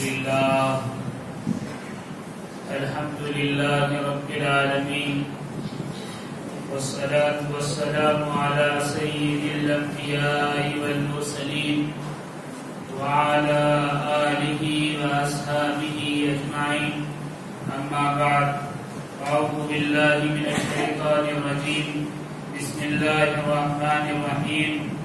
لله الحمد لله رب العالمين والصلاة والسلام على سيد الأنبياء والمرسلين وعلى آله وأصحابه أجمعين أما بعد أعوذ بالله من الشيطان الرجيم بسم الله الرحمن الرحيم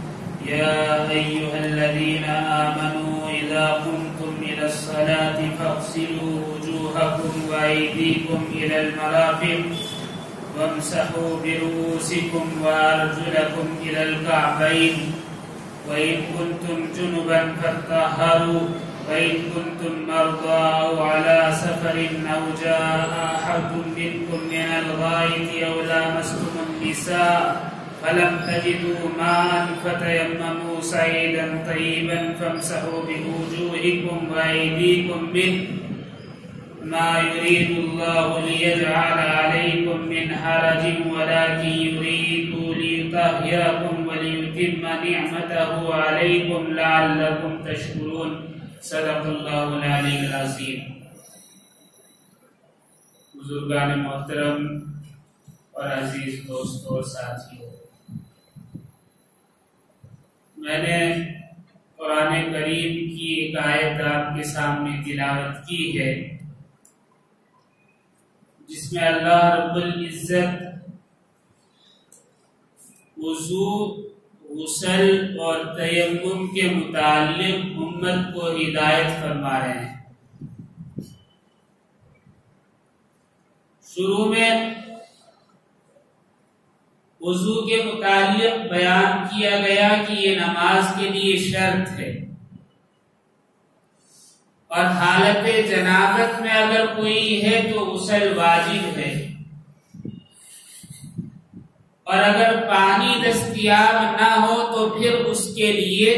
يا أيها الذين آمنوا إذا قمتم إلى الصلاة فاغسلوا وجوهكم وأيديكم إلى المرافق وامسحوا برؤوسكم وأرجلكم إلى الكعبين وإن كنتم جنبا فاطهروا وإن كنتم مرضى أو على سفر أو جاء أحد منكم من الغائط أو لامستم النساء فلم تجدوا ماء فتيمموا صعيدا طيبا فامسحوا بوجوهكم وأيديكم منه ما يريد الله ليجعل عليكم من حرج ولكن يريد ليطهركم وليتم نعمته عليكم لعلكم تشكرون صدق اللہ العلی العظیم۔ بزرگان محترم اور عزیز دوستوں اور ساتھیوں، میں نے قرآن کریم کی ایک آیت آپ کے سامنے تلاوت کی ہے جس میں اللہ رب العزت وضو، غسل اور تیمم کے متعلق امت کو ہدایت فرما رہے ہیں۔ شروع میں وضو کے متعلق بیان کیا گیا کہ یہ نماز کے لیے شرط ہے، اور حالت جنابت میں اگر کوئی ہے تو غسل واجب ہے، اور اگر پانی دستیاب نہ ہو تو پھر اس کے لیے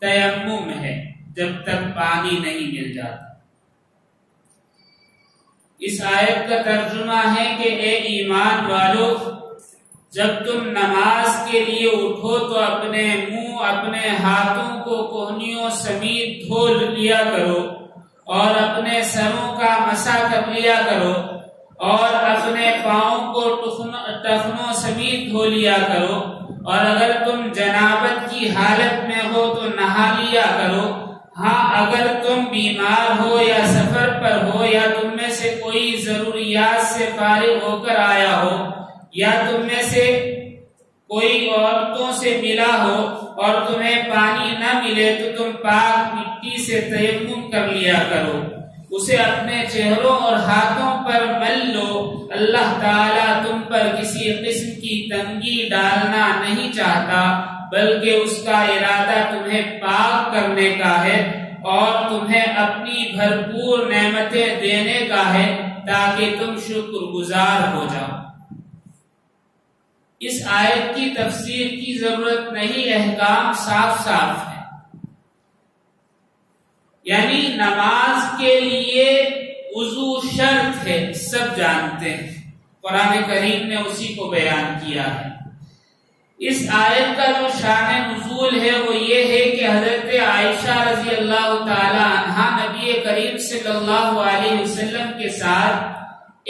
تیمم ہے جب تک پانی نہیں مل جاتا۔ اس آیت کا ترجمہ ہے کہ اے ایمان والو، جب تم نماز کے لیے اٹھو تو اپنے منہ، اپنے ہاتھوں کو کوہنیوں سمیت دھو لیا کرو، اور اپنے سروں کا مسح کر لیا کرو، اور اپنے پاؤں کو ٹخنوں سمیت دھو لیا کرو، اور اگر تم جنابت کی حالت میں ہو تو نہا لیا کرو۔ ہاں، اگر تم بیمار ہو یا سفر پر ہو یا تم میں سے کوئی ضروریات سے فارغ ہو کر آیا ہو یا تم میں سے کوئی عورتوں سے ملا ہو اور تمہیں پانی نہ ملے تو تم پاک مٹی سے تیمم کر لیا کرو، اسے اپنے چہروں اور ہاتھوں پر مل لو۔ اللہ تعالیٰ تم پر کسی قسم کی تنگی ڈالنا نہیں چاہتا، بلکہ اس کا ارادہ تمہیں پاک کرنے کا ہے اور تمہیں اپنی بھرپور نعمتیں دینے کا ہے تاکہ تم شکر گزار ہو جاؤ۔ اس آیت کی تفسیر کی ضرورت نہیں، احکام صاف صاف ہے۔ یعنی نماز کے لیے وضو شرط ہے، سب جانتے ہیں، قرآن کریم نے اسی کو بیان کیا ہے۔ اس آیت کا جو شان نزول ہے وہ یہ ہے کہ حضرت عائشہ رضی اللہ تعالی عنہا نبی کریم صلی اللہ علیہ وسلم کے ساتھ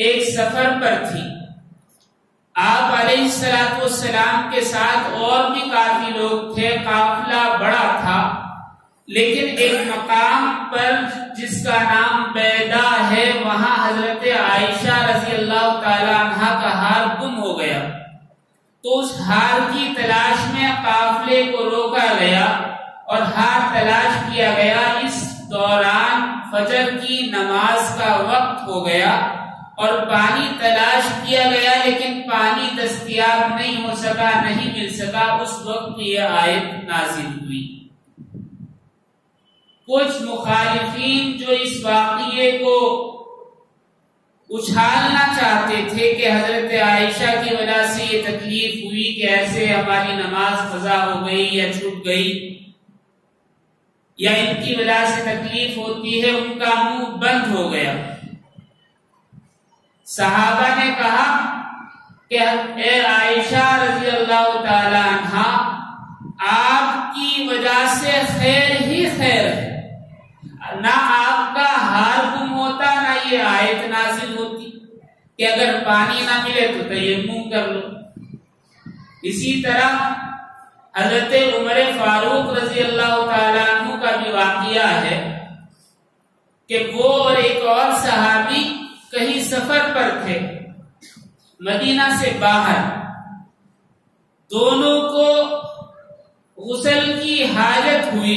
ایک سفر پر تھی۔ آپ علیہ السلام کے ساتھ اور بھی کافی لوگ تھے، قافلہ بڑا تھا، لیکن ایک مقام پر جس کا نام بیدا ہے وہاں حضرت عائشہ رضی اللہ تعالی عنہ کا ہار گم ہو گیا، تو اس ہار کی تلاش میں قافلے کو روکا گیا اور ہار تلاش کیا گیا۔ اس دوران فجر کی نماز کا وقت ہو گیا اور پانی تلاش کیا گیا، لیکن پانی دستیاب نہیں ہو سکا، نہیں مل سکا۔ اس وقت یہ آیت نازل ہوئی۔ کچھ مخالفین جو اس واقعے کو اچھالنا چاہتے تھے کہ حضرت عائشہ کی وجہ سے یہ تکلیف ہوئی کہ ایسے ہماری نماز قضا ہو گئی یا چھوٹ گئی یا ان کی وجہ سے تکلیف ہوتی ہے، ان کا منہ بند ہو گیا۔ صحابہ نے کہا کہ اے عائشہ رضی اللہ تعالی عنہا، آپ کی وجہ سے خیر ہی خیر ہے، نہ آپ آیت نازل ہوتی کہ اگر پانی نہ ملے تو تیمم کر لو۔ اسی طرح حضرت عمر فاروق رضی اللہ تعالیٰ عنہ کا بھی واقعہ ہے کہ وہ اور ایک اور صحابی کہیں سفر پر تھے مدینہ سے باہر، دونوں کو غسل کی حاجت ہوئی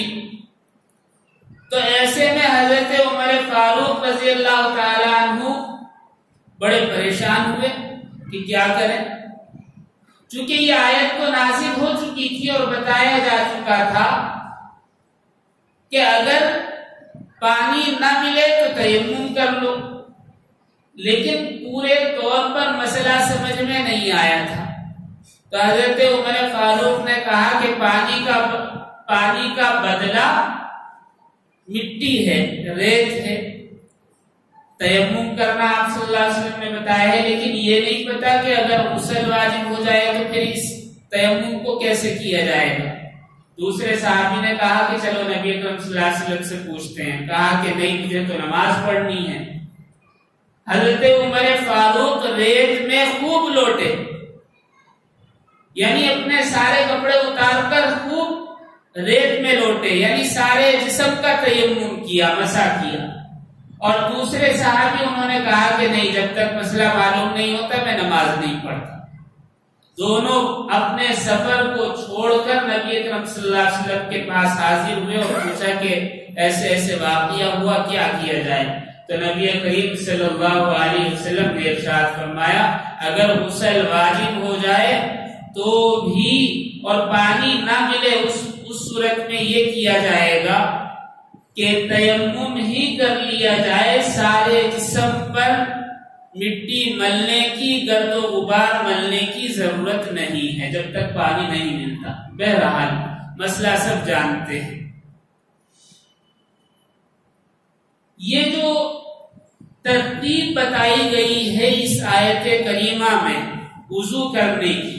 تو ایسے میں حضرت عمر فاروق رضی اللہ تعالیٰ عنہ بڑے پریشان ہوئے کہ کیا کریں، چونکہ یہ آیت تو نازل ہو چکی تھی اور بتایا جا چکا تھا کہ اگر پانی نہ ملے تو تیمم کر لو، لیکن پورے طور پر مسئلہ سمجھ میں نہیں آیا تھا۔ تو حضرت عمر فاروق نے کہا کہ پانی کا بدلہ مٹی ہے، ریت ہے، تیمم کرنا آپ صلی اللہ علیہ وسلم نے بتایا ہے، لیکن یہ نہیں پتا کہ اگر غسل واجب ہو جائے تو پھر اس تیمم کو کیسے کیا جائے گا۔ دوسرے صحابی نے کہا کہ چلو نبی اکرم صلی اللہ علیہ وسلم سے پوچھتے ہیں، کہا کہ نہیں، مجھے تو نماز پڑھنی ہے۔ حضرت عمر فاروق ریت میں خوب لوٹے، یعنی اپنے سارے کپڑے اتار کر خوب ریت میں لوٹے، یعنی سارے جسم کا تیمم کیا، مسا کیا۔ اور دوسرے صحابی انہوں نے کہا کہ نہیں، جب تک مسئلہ معلوم نہیں ہوتا میں نماز نہیں پڑھتا۔ دونوں اپنے سفر کو چھوڑ کر نبی اکرم صلی اللہ علیہ وسلم کے پاس حاضر ہوئے اور پوچھا کہ ایسے ایسے واقعہ ہوا، کیا کیا جائے؟ تو نبی کریم صلی اللہ علیہ وسلم نے ارشاد فرمایا، اگر غسل واجب ہو جائے تو بھی اور پانی نہ ملے اس صورت میں یہ کیا جائے گا کہ تیمم ہی کر لیا جائے، سارے جسم پر مٹی ملنے کی، گرد و غبار ملنے کی ضرورت نہیں ہے جب تک پانی نہیں ملتا۔ بہرحال مسئلہ سب جانتے ہیں۔ یہ جو ترتیب بتائی گئی ہے اس آیت کریمہ میں وضو کرنے کی،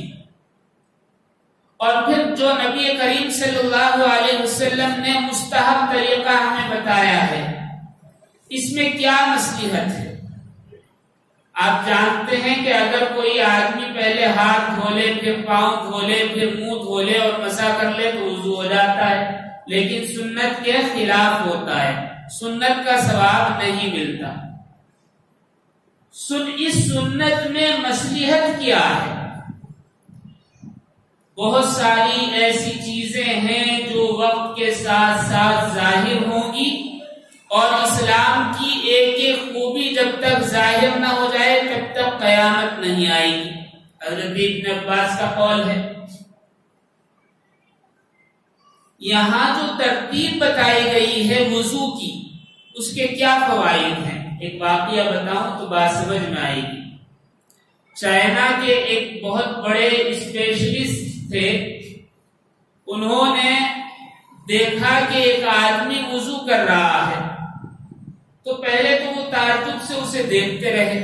اور پھر جو نبی کریم صلی اللہ علیہ وسلم نے مستحب طریقہ ہمیں بتایا ہے، اس میں کیا مصلحت ہے؟ آپ جانتے ہیں کہ اگر کوئی آدمی پہلے ہاتھ دھو لے، پھر پاؤں دھو لے، پھر منہ دھو لے اور مسا کر لے تو وضو ہو جاتا ہے، لیکن سنت کے خلاف ہوتا ہے، سنت کا ثواب نہیں ملتا۔ اس سنت میں مصلحت کیا ہے؟ بہت ساری ایسی چیزیں ہیں جو وقت کے ساتھ ساتھ ظاہر ہوں گی، اور اسلام کی ایک ایک خوبی جب تک ظاہر نہ ہو جائے تب تک قیامت نہیں آئے گی۔ حضرت ابن عباس کا قول ہے۔ یہاں جو ترتیب بتائی گئی ہے وضو کی، اس کے کیا فوائد ہیں؟ ایک واقعہ بتاؤں تو بات سمجھ میں آئے گی۔ چائنا کے ایک بہت بڑے اسپیشلسٹ تھے، انہوں نے دیکھا کہ ایک آدمی وضو کر رہا ہے، تو پہلے تو وہ تعجب سے اسے دیکھتے رہے،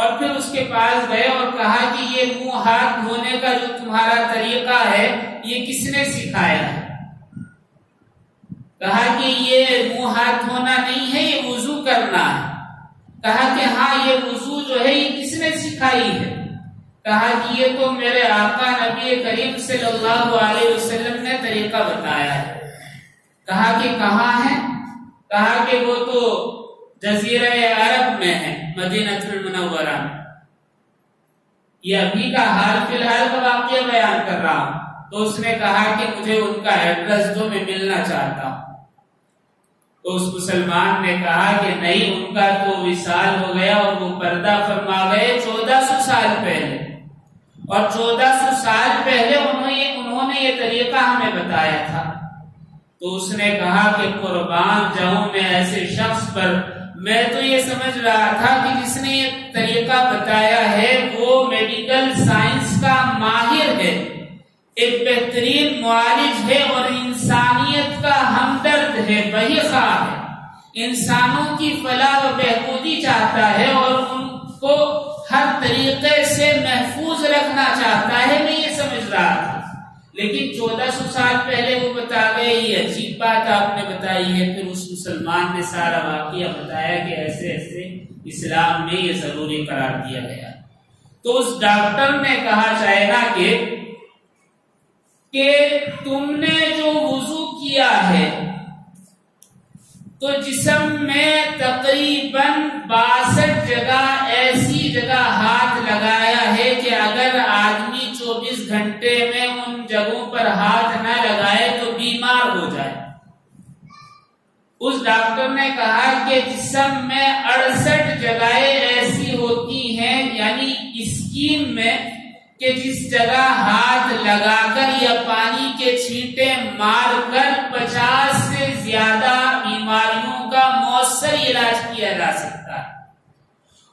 اور پھر اس کے پاس گئے اور کہا کہ یہ منہ ہاتھ دھونے کا جو تمہارا طریقہ ہے یہ کس نے سکھایا ہے؟ کہا کہ یہ منہ ہاتھ دھونا نہیں ہے، یہ وضو کرنا ہے۔ کہا کہ ہاں، یہ وضو جو ہے یہ کس نے سکھائی ہے؟ کہا کہ یہ تو میرے آقا نبی کریم صلی اللہ علیہ وسلم نے طریقہ بتایا ہے۔ کہا کہ کہاں ہے؟ کہا کہ وہ تو جزیرہ عرب میں ہے، مدینہ المنورہ میں۔ یہ ابھی کا حال فی الحال کا واقعہ بیان کر رہا ہوں۔ تو اس نے کہا کہ مجھے ان کا ایڈریس دو، میں ملنا چاہتا ہوں۔ تو اس مسلمان نے کہا کہ نہیں، ان کا تو وصال ہو گیا اور وہ پردہ فرما گئے 1400 سال پہلے، اور 1400 سال پہلے انہوں نے یہ طریقہ ہمیں بتایا تھا۔ تو اس نے کہا کہ قربان جاؤں میں ایسے شخص پر، میں تو یہ سمجھ رہا تھا کہ جس نے یہ طریقہ بتایا ہے وہ میڈیکل سائنس کا ماہر ہے، ایک بہترین معالج ہے اور انسانیت کا ہمدرد ہے، وہی خواہ ہے، انسانوں کی فلاح و بہبودی چاہتا ہے اور ان کو ہر طریقے سے محفوظ رکھنا چاہتا ہے، میں یہ سمجھ رہا تھا۔ لیکن 1400 سال پہلے وہ بتا گئے، یہ عجیب بات آپ نے بتائی ہے۔ پھر اس مسلمان نے سارا واقعہ بتایا کہ ایسے ایسے اسلام میں یہ ضروری قرار دیا گیا۔ تو اس ڈاکٹر نے کہا چائنا کے کہ تم نے جو وضو کیا ہے تو جسم میں تقریباً 62 جگہ ایسی جگہ ہاتھ لگایا ہے کہ اگر آدمی 24 گھنٹے میں ان جگہوں پر ہاتھ نہ لگائے تو بیمار ہو جائے۔ اس ڈاکٹر نے کہا کہ جسم میں 68 جگہیں ایسی ہوتی ہیں، یعنی اسکین میں، کہ جس جگہ ہاتھ لگا کر یا پانی کے چھینٹے مار کر 50 سے زیادہ بیماریوں کا مؤثر علاج کیا جا سکتا ہے۔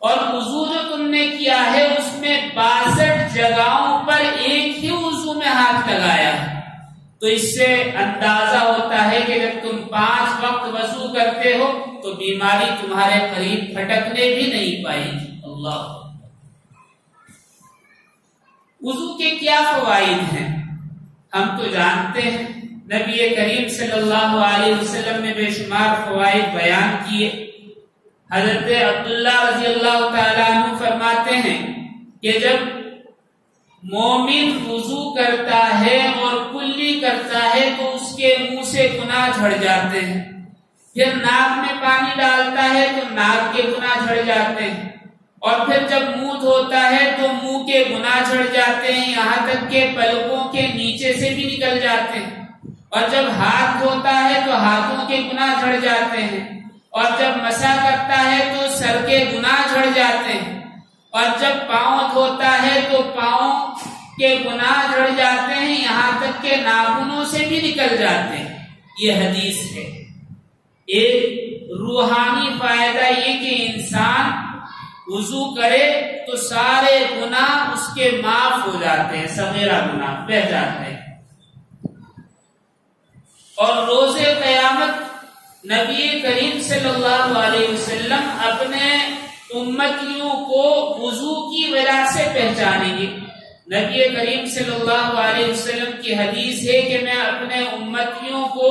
اور وضو جو تم نے کیا ہے اس میں 62 جگہوں پر ایک ہی وضو میں ہاتھ لگایا ہے، تو اس سے اندازہ ہوتا ہے کہ جب تم 5 وقت وضو کرتے ہو تو بیماری تمہارے قریب پھٹکنے بھی نہیں پائے گی۔ اللہ، وضو کے کیا فوائد ہیں ہم تو جانتے ہیں، نبی کریم صلی اللہ علیہ وسلم نے بے شمار فوائد بیان کیے۔ حضرت عبداللہ رضی اللہ تعالیٰ عنہ فرماتے ہیں کہ جب مومن وضو کرتا ہے اور کلی کرتا ہے تو اس کے منہ سے گناہ جھڑ جاتے ہیں، پھر ناک میں پانی ڈالتا ہے تو ناک کے گناہ جھڑ جاتے ہیں، اور پھر جب منہ دھوتا ہے تو منہ کے گناہ جھڑ جاتے ہیں، یہاں تک کہ پلکوں کے نیچے سے بھی نکل جاتے ہیں، اور جب ہاتھ دھوتا ہے تو ہاتھوں کے گناہ جھڑ جاتے ہیں، اور جب مسح کرتا ہے تو سر کے گناہ جھڑ جاتے ہیں، اور جب پاؤں دھوتا ہے تو پاؤں کے گناہ جھڑ جاتے ہیں، یہاں تک کہ ناخنوں سے بھی نکل جاتے ہیں۔ یہ حدیث ہے۔ ایک روحانی فائدہ یہ کہ انسان وضو کرے تو سارے گناہ اس کے معاف ہو جاتے ہیں، صغیرہ گناہ بہ جاتے ہیں۔ اور روز قیامت نبی کریم صلی اللہ علیہ وسلم اپنے امتیوں کو وضو کی وجہ سے پہچانیں گے۔ نبی کریم صلی اللہ علیہ وسلم کی حدیث ہے کہ میں اپنے امتیوں کو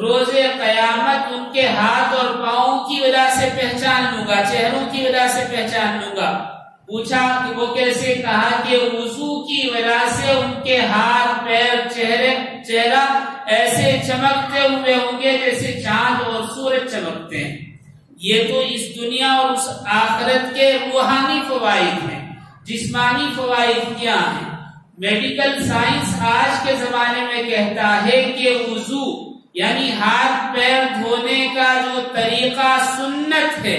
روز قیامت ان کے ہاتھ اور پاؤں کی وجہ سے پہچان لوں گا، چہروں کی وجہ سے پہچان لوں گا۔ پوچھا کہ وہ کیسے؟ کہا کہ وضو کی وجہ سے ان کے ہاتھ، پیر، چہرہ ایسے چمکتے ہوئے ہوں گے جیسے چاند اور سورج چمکتے ہیں۔ یہ تو اس دنیا اور اس آخرت کے روحانی فوائد ہیں۔ جسمانی فوائد کیا ہیں؟ میڈیکل سائنس آج کے زمانے میں کہتا ہے کہ وضو یعنی ہاتھ پیر دھونے کا جو طریقہ سنت ہے،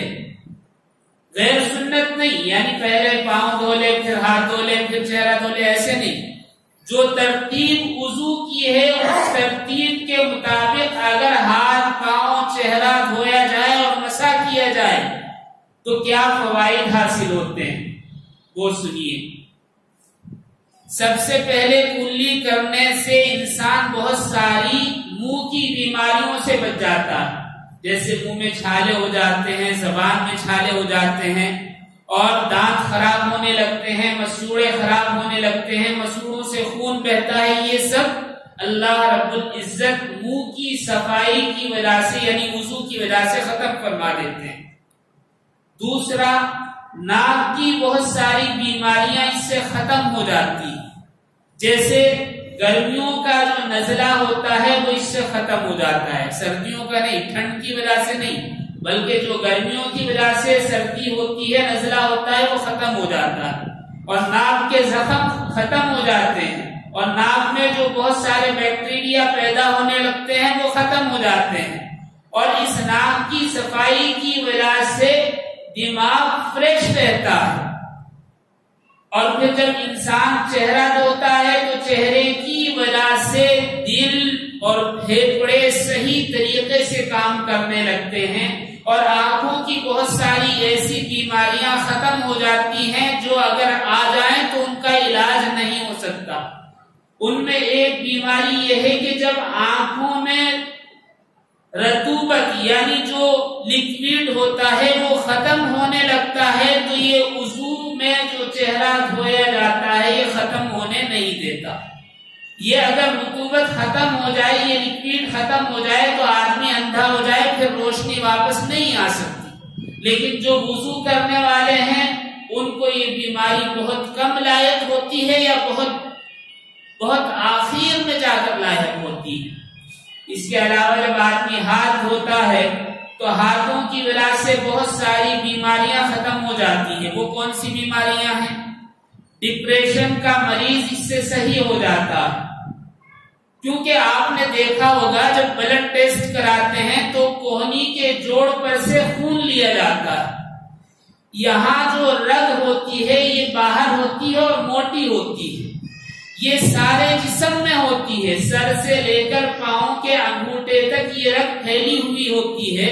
غیر سنت نہیں، یعنی پہلے پاؤں دھو لے پھر ہاتھ دھو لے پھر چہرہ دھو لے، ایسے نہیں۔ جو ترتیب وضو کی ہے اس ترتیب کے مطابق اگر ہاتھ پاؤں چہرہ دھویا جائے اور مسح کیا جائے تو کیا فوائد حاصل ہوتے ہیں وہ سنیے۔ سب سے پہلے کلی کرنے سے انسان بہت ساری منہ کی بیماریوں سے بچ جاتا، جیسے منہ میں چھالے ہو جاتے ہیں، زبان میں چھالے ہو جاتے ہیں، اور دانت خراب ہونے لگتے ہیں، مسوڑے خراب ہونے لگتے ہیں، مسوڑوں سے خون بہتا ہے۔ یہ سب اللہ رب العزت منہ کی صفائی کی وجہ سے یعنی وضو کی وجہ سے ختم فرما دیتے ہیں۔ دوسرا، ناک کی بہت ساری بیماریاں اس سے ختم ہو جاتی، جیسے گرمیوں کا جو نزلہ ہوتا ہے وہ اس سے ختم ہو جاتا ہے، سردیوں کا نہیں، ٹھنڈ کی وجہ سے نہیں بلکہ جو گرمیوں کی وجہ سے سردی ہوتی ہے، نزلہ ہوتا ہے، وہ ختم ہو جاتا ہے، اور ناک کے زخم ختم ہو جاتے ہیں، اور ناک میں جو بہت سارے بیکٹیریا پیدا ہونے لگتے ہیں وہ ختم ہو جاتے ہیں۔ اور اس ناک کی صفائی کی وجہ سے دماغ فریش رہتا ہے۔ اور پھر جب انسان چہرہ دھوتا ہے تو چہرے کی وجہ سے دل اور پھیپڑے صحیح طریقے سے کام کرنے لگتے ہیں، اور آنکھوں کی بہت ساری ایسی بیماریاں ختم ہو جاتی ہیں جو اگر آ جائیں تو ان کا علاج نہیں ہو سکتا۔ ان میں ایک بیماری یہ ہے کہ جب آنکھوں میں رطوبت یعنی جو لیکوڈ ہوتا ہے وہ ختم ہونے لگتا ہے تو یہ وضو میں جو چہرہ دھویا جاتا ہے یہ ختم ہونے نہیں دیتا۔ یہ اگر رطوبت ختم ہو جائے، یہ لکوڈ ختم ہو جائے تو آدمی اندھا ہو جائے، پھر روشنی واپس نہیں آ سکتی. لیکن جو وضو کرنے والے ہیں ان کو یہ بیماری بہت کم لاحق ہوتی ہے یا بہت آخر میں جا کر لاحق ہوتی ہے. اس کے علاوہ جب آدمی ہاتھ دھوتا ہے تو ہاتھوں کی وجہ سے بہت ساری بیماریاں ختم ہو جاتی ہیں. وہ کون سی بیماریاں ہیں؟ ڈپریشن کا مریض اس سے صحیح ہو جاتا ہے، کیونکہ آپ نے دیکھا ہوگا جب بلڈ ٹیسٹ کراتے ہیں تو کوہنی کے جوڑ پر سے خون لیا جاتا ہے، یہاں جو رگ ہوتی ہے یہ باہر ہوتی ہے اور موٹی ہوتی ہے، یہ سارے جسم میں ہوتی ہے، سر سے لے کر پاؤں کے انگوٹے تک یہ رگ پھیلی ہوئی ہوتی ہے،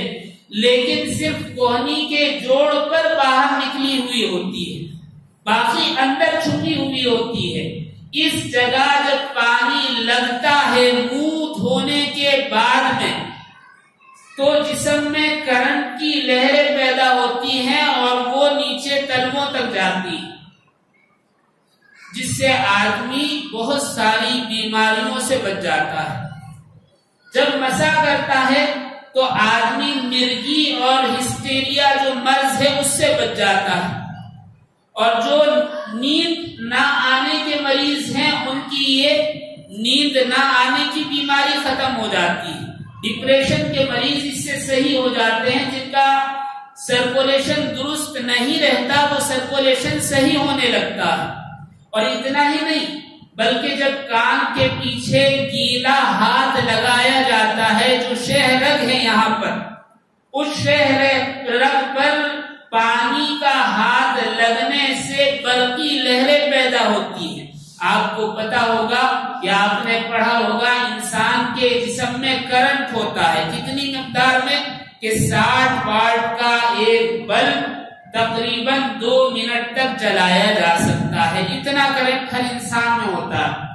لیکن صرف کوہنی کے جوڑ پر باہر نکلی ہوئی ہوتی ہے، باقی اندر چھپی ہوئی ہوتی ہے. اس جگہ جب پانی لگتا ہے منہ دھونے کے بعد میں تو جسم میں کرنٹ کی لہریں پیدا ہوتی ہیں اور وہ نیچے تلووں تک جاتی، جس سے آدمی بہت ساری بیماریوں سے بچ جاتا ہے. جب مسا کرتا ہے تو آدمی مرگی اور ہسٹیریا جو مرض ہے اس سے بچ جاتا ہے، اور جو نیند نہ آنے کے مریض ہیں ان کی یہ نیند نہ آنے کی بیماری ختم ہو جاتی ہے. ڈپریشن کے مریض اس سے صحیح ہو جاتے ہیں، جن کا سرکولیشن درست نہیں رہتا وہ سرکولیشن صحیح ہونے لگتا ہے. اور اتنا ہی نہیں بلکہ جب کان کے پیچھے گیلا ہاتھ لگایا جاتا ہے، جو شہ رگ ہے یہاں پر، اس شہ رگ پر پانی کا ہاتھ لگنے سے برقی لہریں پیدا ہوتی ہیں. آپ کو پتا ہوگا یا آپ نے پڑھا ہوگا انسان کے جسم میں کرنٹ ہوتا ہے کتنی مقدار میں، کہ 60 واٹ کا ایک بلب تقریباً 2 منٹ تک جلایا جا سکتا ہے، اتنا کرنٹ ہر انسان میں ہوتا ہے.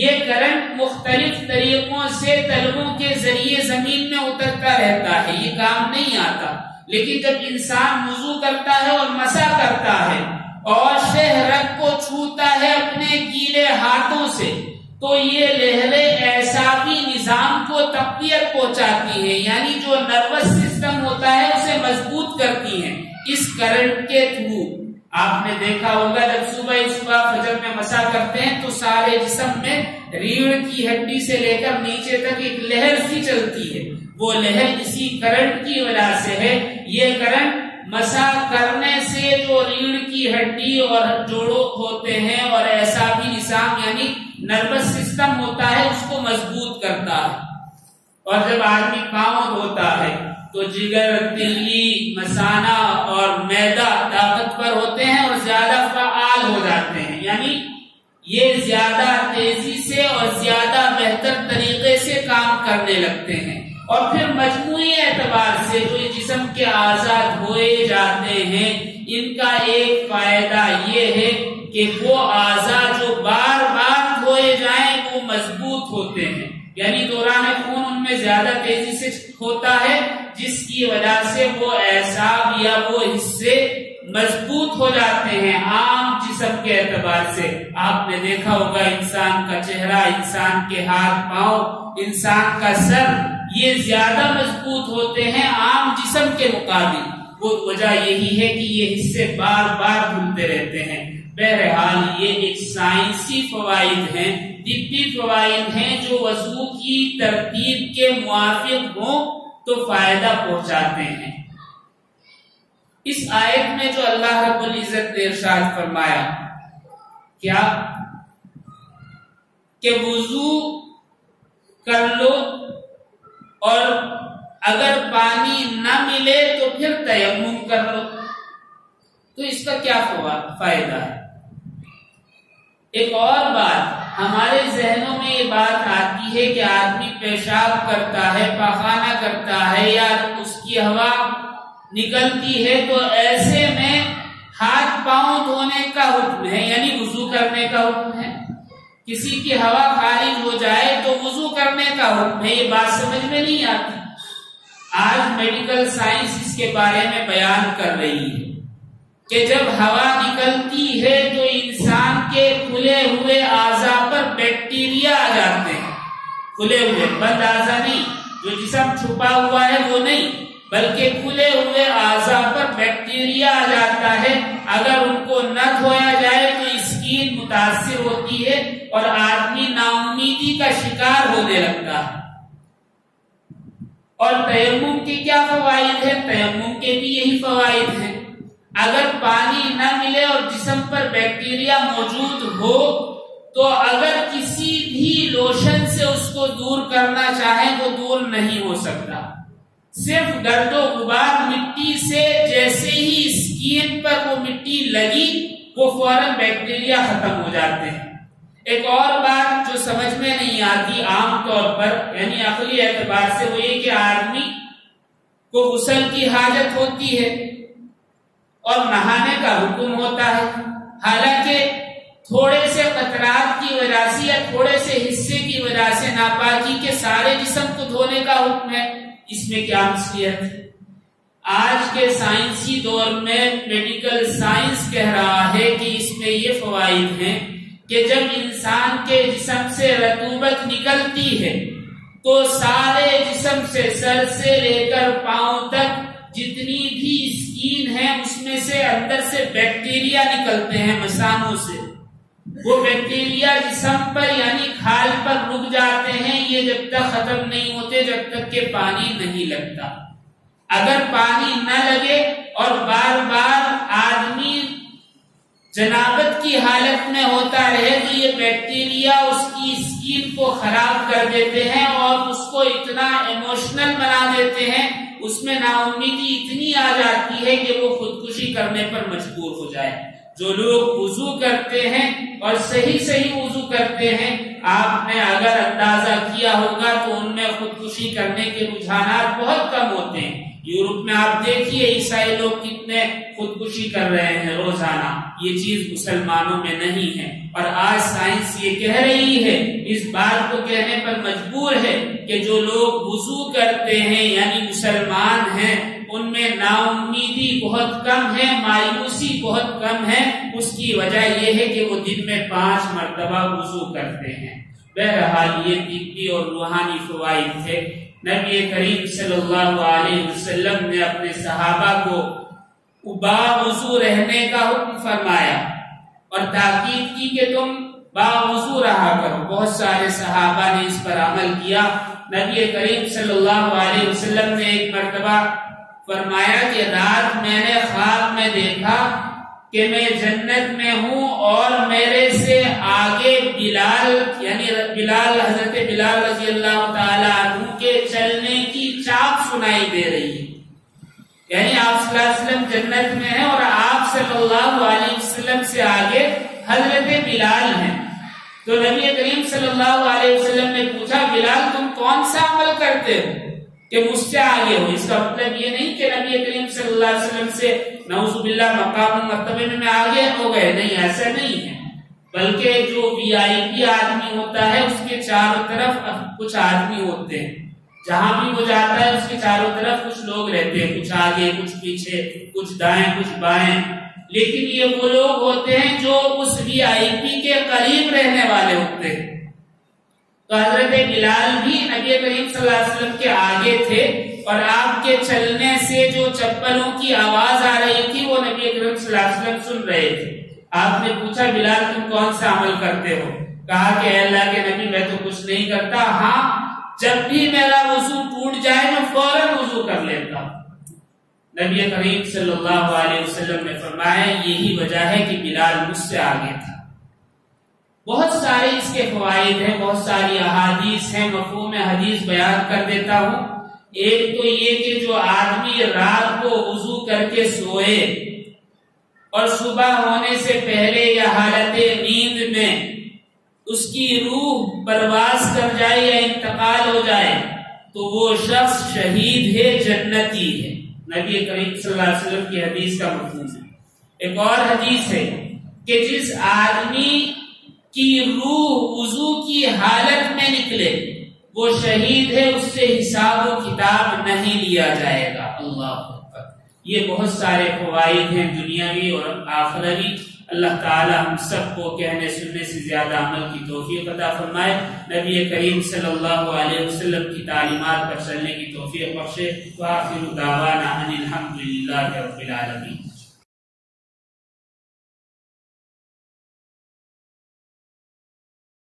یہ کرنٹ مختلف طریقوں سے تلووں کے ذریعے زمین میں اترتا رہتا ہے، یہ کام نہیں آتا. لیکن جب انسان وضو کرتا ہے اور مسا کرتا ہے اور شہ رگ کو چھوتا ہے اپنے گیلے ہاتھوں سے، تو یہ لہریں اعصابی نظام کو تقویت پہنچاتی ہیں، یعنی جو نروس سسٹم ہوتا ہے اسے مضبوط کرتی ہیں اس کرنٹ کے تھرو. آپ نے دیکھا ہوگا جب صبح فجر میں مسا کرتے ہیں تو سارے جسم میں ریڑھ کی ہڈی سے لے کر نیچے تک ایک لہر سی چلتی ہے، وہ لہر اسی کرنٹ کی وجہ سے ہے. یہ کرنٹ مسا کرنے سے جو ریڑھ کی ہڈی اور جوڑوں ہوتے ہیں اور اعصابی نظام یعنی نروس سسٹم ہوتا ہے اس کو مضبوط کرتا ہے. اور جب آدمی پاؤں دھوتا ہے تو جگر، تلی، مثانہ اور معدہ طاقتور ہوتے ہیں اور زیادہ فعال ہو جاتے ہیں، یعنی یہ زیادہ تیزی سے اور زیادہ بہتر طریقے سے کام کرنے لگتے ہیں. اور پھر مجموعی اعتبار سے جو جسم کے اعضاء دھوئے جاتے ہیں ان کا ایک فائدہ یہ ہے کہ وہ اعضاء جو بار بار دھوئے جائیں وہ مضبوط ہوتے ہیں، یعنی دوران خون ان میں زیادہ تیزی سے ہوتا ہے، جس کی وجہ سے وہ اعصاب یا وہ حصے مضبوط ہو جاتے ہیں. عام جسم کے اعتبار سے آپ نے دیکھا ہوگا انسان کا چہرہ، انسان کے ہاتھ پاؤں، انسان کا سر، یہ زیادہ مضبوط ہوتے ہیں عام جسم کے مقابل. وہ وجہ یہی ہے کہ یہ حصے بار بار دھلتے رہتے ہیں. بہرحال یہ ایک سائنسی فوائد ہیں، طبی فوائد ہیں جو وضو کی ترتیب کے موافق ہوں تو فائدہ پہنچاتے ہیں. اس آیت میں جو اللہ رب العزت نے ارشاد فرمایا کیا کہ وضو کر لو اور اگر پانی نہ ملے تو پھر تیمم کر لو، تو اس کا کیا فائدہ ہے؟ ایک اور بات ہمارے ذہنوں میں یہ بات آتی ہے کہ آدمی پیشاب کرتا ہے، پاخانہ کرتا ہے یا اس کی ہوا نکلتی ہے تو ایسے میں ہاتھ پاؤں دھونے کا حکم ہے، یعنی وضو کرنے کا حکم ہے. کسی کی ہوا خارج ہو جائے تو وضو کرنے کا حکم ہے. یہ بات سمجھ میں نہیں آتی. آج میڈیکل سائنس اس کے بارے میں بیان کر رہی ہے کہ جب ہوا نکلتی ہے تو انسان کے کھلے ہوئے اعضاء پر بیکٹیریا آ کھلے ہوئے بند اعضا نہیں، جو جسم چھپا ہوا ہے وہ نہیں، بلکہ کھلے ہوئے اعضا پر بیکٹیریا آ جاتا ہے، اگر ان کو نہ دھویا جائے تو اسکین متاثر ہوتی ہے اور آدمی ناامیدی کا شکار ہونے لگتا ہے۔ اور تیمم کے کیا فوائد ہیں؟ تیمم کے بھی یہی فوائد ہیں، اگر پانی نہ ملے اور جسم پر بیکٹیریا موجود ہو تو اگر کسی بھی لوشن سے اس کو دور کرنا چاہیں وہ دور نہیں ہو سکتا، صرف گرد و غبار مٹی سے جیسے ہی اسکین پر وہ مٹی لگی وہ فوراً بیکٹیریا ختم ہو جاتے ہیں۔ ایک اور بات جو سمجھ میں نہیں آتی عام طور پر، یعنی عقلی اعتبار سے، وہ یہ کہ آدمی کو غسل کی حاجت ہوتی ہے اور نہانے کا حکم ہوتا ہے، حالانکہ تھوڑے سے قطرات کی وجہ سے یا تھوڑے سے حصے کی وجہ سے ناپاکی کے سارے جسم کو دھونے کا حکم ہے، اس میں کیا مصلیحت ہے؟ آج کے سائنسی دور میں میڈیکل سائنس کہہ رہا ہے کہ اس میں یہ فوائد ہیں کہ جب انسان کے جسم سے رطوبت نکلتی ہے تو سارے جسم سے سر سے لے کر پاؤں تک جتنی بھی اسکین ہے اس میں سے اندر سے بیکٹیریا نکلتے ہیں مسانوں سے، وہ بیکٹیریا جسم پر یعنی کھال پر رک جاتے ہیں، یہ جب تک ختم نہیں ہوتے جب تک کہ پانی نہیں لگتا۔ اگر پانی نہ لگے اور بار بار آدمی جنابت کی حالت میں ہوتا رہے تو یہ بیکٹیریا اس کی اسکین کو خراب کر دیتے ہیں اور اس کو اتنا ایموشنل بنا دیتے ہیں، اس میں ناامیدی اتنی آ جاتی ہے کہ وہ خودکشی کرنے پر مجبور ہو جائے۔ جو لوگ وضو کرتے ہیں اور صحیح وضو کرتے ہیں، آپ نے اگر اندازہ کیا ہوگا تو ان میں خودکشی کرنے کے رجحانات بہت کم ہوتے ہیں۔ یورپ میں آپ دیکھیے عیسائی لوگ کتنے خودکشی کر رہے ہیں روزانہ، یہ چیز مسلمانوں میں نہیں ہے، اور آج سائنس یہ کہہ رہی ہے، اس بات کو کہنے پر مجبور ہے کہ جو لوگ وضو کرتے ہیں یعنی مسلمان ہیں ان میں ناامیدی بہت کم ہے، مایوسی بہت کم ہے، اس کی وجہ یہ ہے کہ وہ دن میں 5 مرتبہ وضو کرتے ہیں۔ بہرحال یہ طبی اور روحانی فوائد تھے۔ نبی کریم صلی اللہ علیہ وسلم نے اپنے صحابہ کو باوضو رہنے کا حکم فرمایا اور تاکید کی کہ تم باوضو رہا کرو، بہت سارے صحابہ نے اس پر عمل کیا۔ نبی کریم صلی اللہ علیہ وسلم نے ایک مرتبہ فرمایا کہ رات میں نے خواب میں دیکھا کہ میں جنت میں ہوں اور میرے سے آگے بلال، یعنی بلال حضرت بلال رضی اللہ تعالیٰ عنہ کے چلنے کی چاپ سنائی دے رہی ہے، یعنی آپ صلی اللہ علیہ وسلم جنت میں ہیں اور آپ صلی اللہ علیہ وسلم سے آگے حضرت بلال ہیں۔ تو نبی کریم صلی اللہ علیہ وسلم نے پوچھا، بلال تم کون سا عمل کرتے ہو کہ مجھ سے آگے ہو؟ اس کا مطلب یہ نہیں کہ نبی کریم صلی اللہ علیہ وسلم سے نعوذ باللہ مقام مرتبہ میں آگے ہو گئے، نہیں، ایسا نہیں ہے، بلکہ جو وی آئی پی آدمی ہوتا ہے اس کے چاروں طرف کچھ آدمی ہوتے ہیں، جہاں بھی وہ جاتا ہے اس کے چاروں طرف کچھ لوگ رہتے ہیں، کچھ آگے کچھ پیچھے کچھ دائیں کچھ بائیں، لیکن یہ وہ لوگ ہوتے ہیں جو اس وی آئی پی کے قریب رہنے والے ہوتے ہیں۔ تو حضرت بلال بھی نبی کریم صلی اللہ علیہ وسلم کے آگے تھے اور آپ کے چلنے سے جو چپلوں کی آواز آ رہی تھی وہ نبی کریم صلی اللہ علیہ وسلم سن رہے تھے۔ آپ نے پوچھا، بلال تم کون سا عمل کرتے ہو؟ کہا کہ اے اللہ کے نبی، میں تو کچھ نہیں کرتا، ہاں جب بھی میرا وضو ٹوٹ جائے میں فوراً وضو کر لیتا۔ نبی کریم صلی اللہ علیہ وسلم نے فرمایا یہی وجہ ہے کہ بلال مجھ سے آگے تھا۔ بہت سارے اس کے فوائد ہیں، بہت ساری احادیث ہیں، مفہوم حدیث بیان کر دیتا ہوں۔ ایک تو یہ کہ جو آدمی رات کو وضو کر کے سوئے اور صبح ہونے سے پہلے یا حالت نیند میں اس کی روح پرواز کر جائے یا انتقال ہو جائے تو وہ شخص شہید ہے، جنتی ہے، نبی کریم صلی اللہ علیہ وسلم کی حدیث کا مفہوم ہے۔ ایک اور حدیث ہے کہ جس آدمی کی روح وضو کی حالت میں نکلے وہ شہید ہے، اس سے حساب و کتاب نہیں لیا جائے گا۔ اللہ اکبر! یہ بہت سارے فوائد ہیں دنیاوی اور آخروی۔ اللہ تعالی ہم سب کو کہنے سننے سے زیادہ عمل کی توفیق عطا فرمائے، نبی کریم صلی اللہ علیہ وسلم کی تعلیمات پر چلنے کی توفیق بخشے، وآخر دعوانا ان الحمد للہ رب العالمین۔